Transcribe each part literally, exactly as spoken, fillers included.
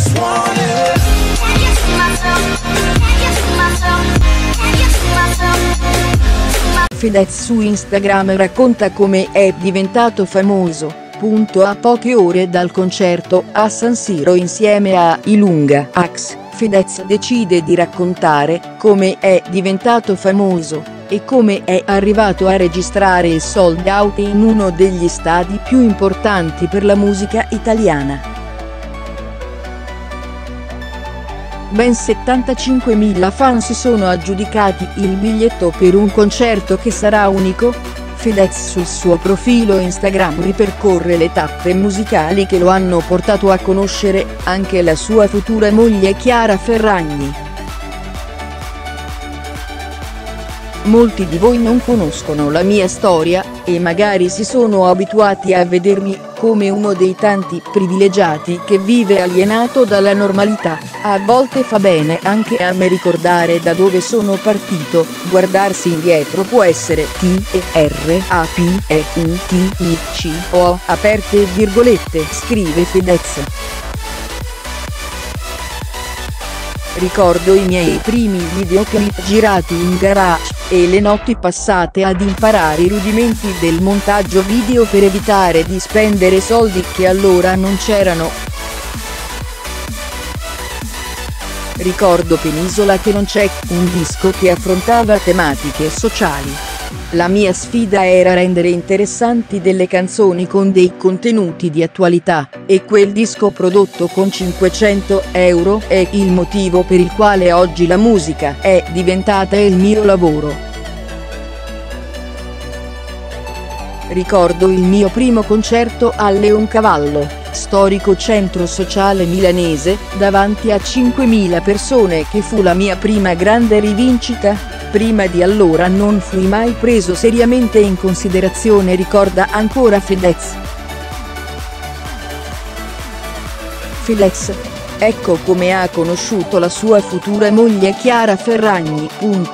just want it. Can you see my soul? Can you see my soul? Can you see my soul? Fedez su Instagram racconta come è diventato famoso, punto a poche ore dal concerto a San Siro insieme a J Ax. Fedez decide di raccontare come è diventato famoso, e come è arrivato a registrare il sold out in uno degli stadi più importanti per la musica italiana. Ben settantacinquemila fan si sono aggiudicati il biglietto per un concerto che sarà unico. Fedez sul suo profilo Instagram ripercorre le tappe musicali che lo hanno portato a conoscere anche la sua futura moglie Chiara Ferragni. Molti di voi non conoscono la mia storia, e magari si sono abituati a vedermi come uno dei tanti privilegiati che vive alienato dalla normalità. A volte fa bene anche a me ricordare da dove sono partito. Guardarsi indietro può essere T E R A P E U T I C O, aperte virgolette, scrive Fedez. Ricordo i miei primi videoclip girati in garage, e le notti passate ad imparare i rudimenti del montaggio video per evitare di spendere soldi che allora non c'erano. Ricordo Penisola che non c'è, un disco che affrontava tematiche sociali. La mia sfida era rendere interessanti delle canzoni con dei contenuti di attualità, e quel disco prodotto con cinquecento euro è il motivo per il quale oggi la musica è diventata il mio lavoro. Ricordo il mio primo concerto a Leoncavallo, storico centro sociale milanese, davanti a cinquemila persone, che fu la mia prima grande rivincita. Prima di allora non fui mai preso seriamente in considerazione, ricorda ancora Fedez. Fedez. Ecco come ha conosciuto la sua futura moglie Chiara Ferragni. In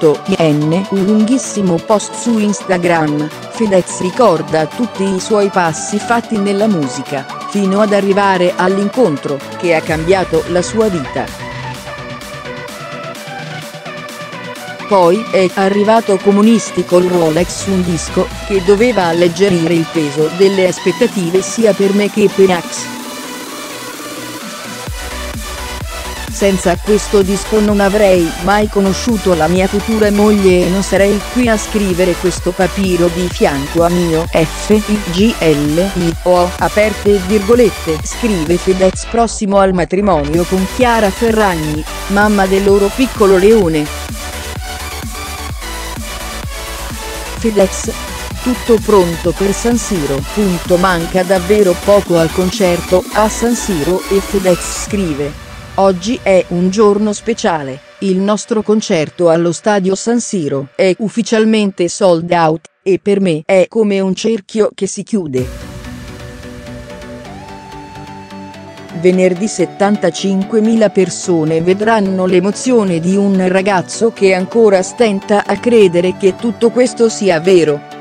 un lunghissimo post su Instagram, Fedez ricorda tutti i suoi passi fatti nella musica, fino ad arrivare all'incontro che ha cambiato la sua vita. Poi è arrivato Comunisti Col Rolex, un disco che doveva alleggerire il peso delle aspettative sia per me che per Ax. Senza questo disco non avrei mai conosciuto la mia futura moglie, e non sarei qui a scrivere questo papiro di fianco a mio F I G L I O, aperte virgolette, scrive Fedez, prossimo al matrimonio con Chiara Ferragni, mamma del loro piccolo Leone. Fedez. Tutto pronto per San Siro. Manca davvero poco al concerto a San Siro, e Fedez scrive: oggi è un giorno speciale, il nostro concerto allo stadio San Siro è ufficialmente sold out, e per me è come un cerchio che si chiude. Venerdì settantacinquemila persone vedranno l'emozione di un ragazzo che ancora stenta a credere che tutto questo sia vero.